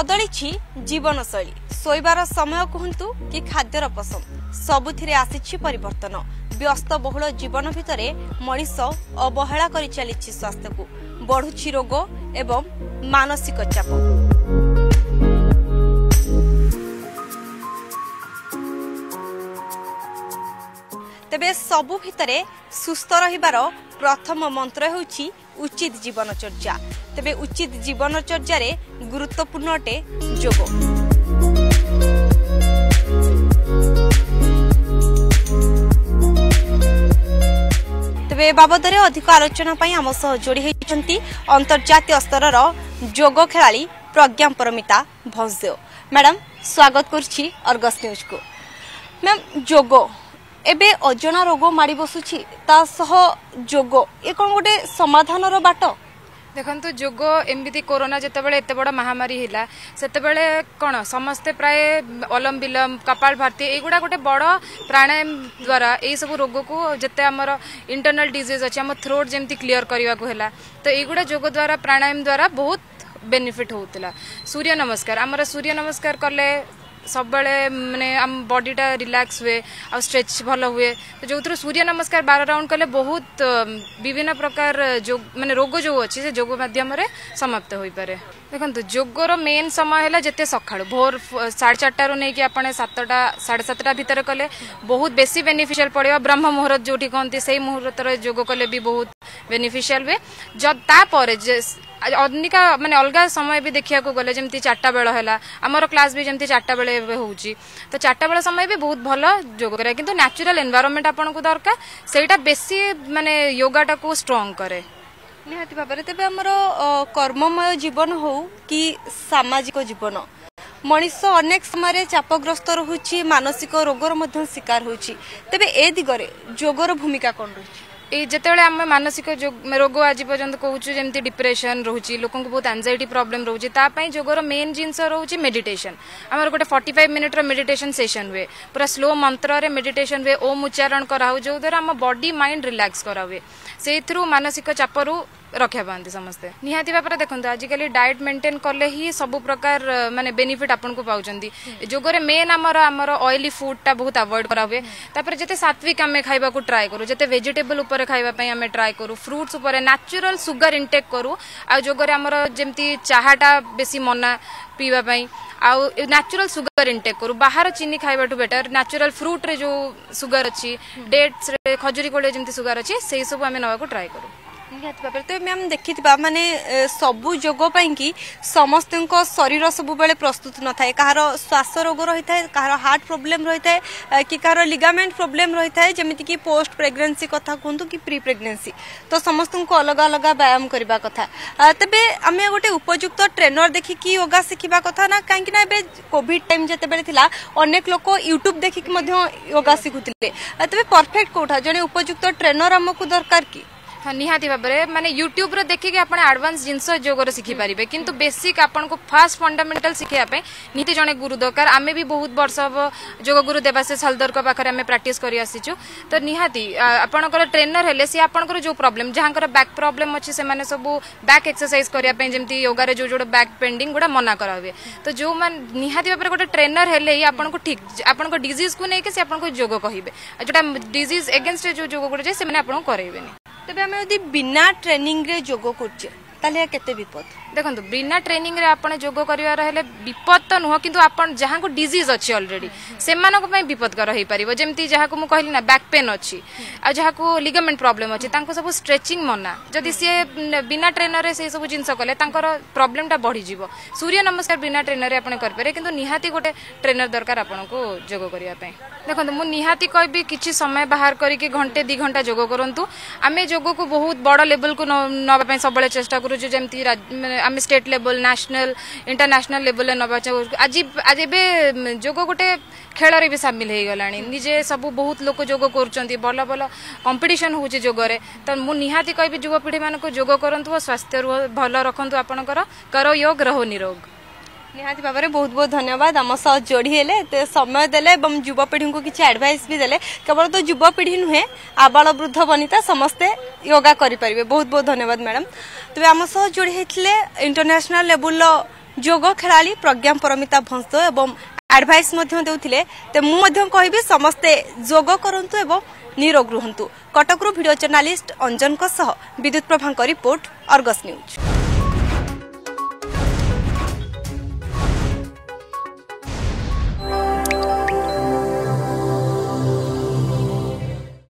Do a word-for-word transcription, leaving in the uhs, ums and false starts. बदली जीवन शैली शोबार समय कहतु कि खाद्यर पसंद सबुति आसी परिवर्तन व्यस्त बहुल जीवन भितर मनीष अवहेला कर चली स्वास्थ्य को बढ़ुची रोग एवं मानसिक चाप। तेबे सबु भितरे सुस्थ रहिबार प्रथम मंत्र होउछि उचित जीवनचर्या। तेबे उचित जीवनचर्या रे गुरुत्वपूर्ण अटे योग। तेबे बाबदरे अधिक आलोचना पई हम सह जोड़ी होइछन्ती अंतर्जातीय स्तर रो योग खेलाड़ी प्रज्ञापरमिता भंजदेव। मैडम स्वागत करछि अर्गस न्यूज को। मैम योग एबे अजना रोग माड़ी बसुची योग ये कौन गोटे समाधान रो बाट देखो योग एमती कोरोना जितेबाला एत बड़ महामारी है सेतबे कौन समस्ते प्राय अलोम विलोम कपाल भारती युवा गोटे बड़ प्राणायाम द्वारा यही सब रोग को जिते आमर इंटरनल डिजीज अच्छे आम थ्रोट जमी क्लीयर करने को तो युवा योग द्वारा प्राणायाम द्वारा बहुत बेनिफिट होता। सूर्य नमस्कार आमर सूर्य नमस्कार कले सब बेले मैंने आम बॉडीटा रिलैक्स हुए और स्ट्रेच भल हुए तो जो सूर्य नमस्कार बारह राउंड कले बहुत विभिन्न प्रकार जो मैंने रोग जो अच्छी से जोग माध्यम समाप्त हो पारे। देखो जोगर मेन समय है जिते सका भोर साढ़े चार्टा रू नहीं आपने सतटा साढ़े सतटा भितर कले बहुत बेसी बेनिफिशियल पड़े ब्रह्म मुहूर्त जो कहते से मुहूर्त जोग कले भी बहुत बेनिफिशियल हुए। जब तापर अनिका माने अलग समय भी देखा गले जमी चार्टा बेल है आमर क्लास भी जमी चार्टा बेले हो तो चार्टा बेल समय भी बहुत भल योग करे कि न्याचुराल एनवायरनमेंट आपन को दरकार सेटा बेसी माने योगाटा को स्ट्रांग करे निहाती भाबरे। तेबे हमर कर्ममय जीवन हो कि सामाजिक जीवन मनीष अनेक समय चापग्रस्त रहुछि मानसिक रोगर मध्य शिकार होछि तेबे ए दिगरे योगर भूमिका कोन रहुछि ये जिते बड़े आम मानसिक रोग आज पर्यटन कहूँ जमी डिप्रेशन रोचे लोक बहुत एंजाइटी प्रॉब्लम रोचे जोगर मेन जिनस रोचे मेडिटेशन आमर गोटे forty five minute meditation session हुए पूरा स्लो मंत्र मेडिटेशन हुए ओम उच्चारण कराओ जो द्वारा आम बॉडी माइंड रिलैक्स कराए से मानसिक चापरू रक्षा पाती समस्ते निहाती भाव में। देखो आजिकल डाएट मेंटेन कले ही सब प्रकार माने बेनिफिट आपन को पाउछंती जोगरे मेन आमर आमर ऑयली फूडटा बहुत अवॉइड करा हुए तापर जते सात्विक आमे खाइबा को ट्राई करू जते वेजिटेबल ऊपर खाइबा पई आमे ट्राई करू फ्रूट्स ऊपर नेचुरल सुगर इनटेक करू आ जोगरे आमर जेमती चाहाटा बेसी मना पीवा पई आउ नेचुरल सुगर इनटेक करू बाहर चीनी खाइबा टू बेटर नेचुरल फ्रूट रे जो सुगर अछि डेट्स रे खजुरी कोले जेमती सुगर अछि सेहि सब आमे नवा को ट्राई करू निहाती भाव। तो मैम देखि माने सबू जोग कि समस्त शरीर सब बेले प्रस्तुत न थाए कहार श्वास रोग रही है कहार हार्ट प्रोब्लेम रही है कि कहार लिगामेंट प्रोब्लेम रही है जमीती कि पोस्ट प्रेगनेंसी कथा कहतु कि प्री प्रेगनेंसी तो समस्त अलग अलग व्यायाम करने कथा। तेबे आम गोटे उपयुक्त ट्रेनर देखिक योगा शिखा कथा ना कहीं कोविड टाइम जितेबाला अनेक लोक यूट्यूब देखिक योगा शिखुते तेज परफेक्ट कौटा जड़े उपयुक्त ट्रेनर आमको दरकार कि हाँ निहाती भावे माने यूट्यूब रे देखिके आपण एडवांस जिनस जोगर शिखी पारिबे किंतु बेसिक आपन को फास्ट फंडामेंटल शिखिया पे नीति जने गुरु दरकार आमे भी बहुत वर्ष जोग गुरु देवाशीष हलदर को पाखरे आमे प्रैक्टिस करी आसीचु तो निहाती आपनकर ट्रेनर हेले से आपनकर जो प्रॉब्लम जहांकर बैक प्रॉब्लम अछि से माने सब बैक एक्सरसाइज करिया पे जेमती योगा रे जो जो बैक बेंडिंग गुडा मना करावे तो जो मान निहाती भावे गोटे ट्रेनर हेले ही आपन को ठीक आपनकर डिजीज को नै के से आपन को जोग कहिबे जोटा डिजीज अगेंस्ट जो जोग गुरु जे से माने आपन करैबे नै। तेबे आमे यदि बिना ट्रेनिंग रे जोग करछे ताले केते विपद देखो बिना ट्रेनिंग रे आपने जोग करिवार हेले विपद तो नुह किंतु आपन जहां को डिजीज अच्छी ऑलरेडी से मानको पई विपद कर होई परिवो जेमती जहां को मु कहली ना बैक पेन अच्छी आ जहां को लिगामेंट प्रॉब्लम अच्छी तांको सब स्ट्रेचिंग मना जदी से बिना ट्रेनर रे से सब जिंस कले तांकर प्रॉब्लमटा बढ़ी जीवो। सूर्य नमस्कार बिना ट्रेनर रे आपने कर पारे किंतु निहाती गोटे ट्रेनर दरकार आपन को जोग करिया पई। देखो मु निहाती कहबी किछि समय बाहर करी के घंटे दो घंटा जोग करंतु आमे जोग को बहुत बड़ लेवल को नबा पई सबले चेष्टा करू जो जेमती आम state level national international level नवा चाहूँ आज आज ए जोग गोटे खेल भी सामिल हो गला निजे सब बहुत लोग जोग कर भल भल कंपिटिशन हो जोगरे तो मुझे कहबी युवपीढ़ी मानक जोग करतु स्वास्थ्य रुह भल रखु आपणकर करो योग रहो निरोग। निहाती भाव में बहुत बहुत धन्यवाद आम सह जोड़ी हेले समय देले एवं युवपीढ़ी को किसी एडवाइस भी देले केवल तो युवपीढ़ी नुहे आबाल वृद्ध वनिता समस्ते योगा करें बहुत बहुत धन्यवाद मैडम। तेज आम सह जोड़ी होते इंटरनेशनल लेवल योग खेलाड़ी प्रज्ञा परमिता भंजदेव एवं एडवाइस देउथिले ते मु मध्य कहिबे समस्ते योग करंतु एवं निरोग रहंतु। कटकरू वीडियो जर्नलिस्ट अंजन को सह विद्युत प्रभांकर रिपोर्ट आर्गस न्यूज।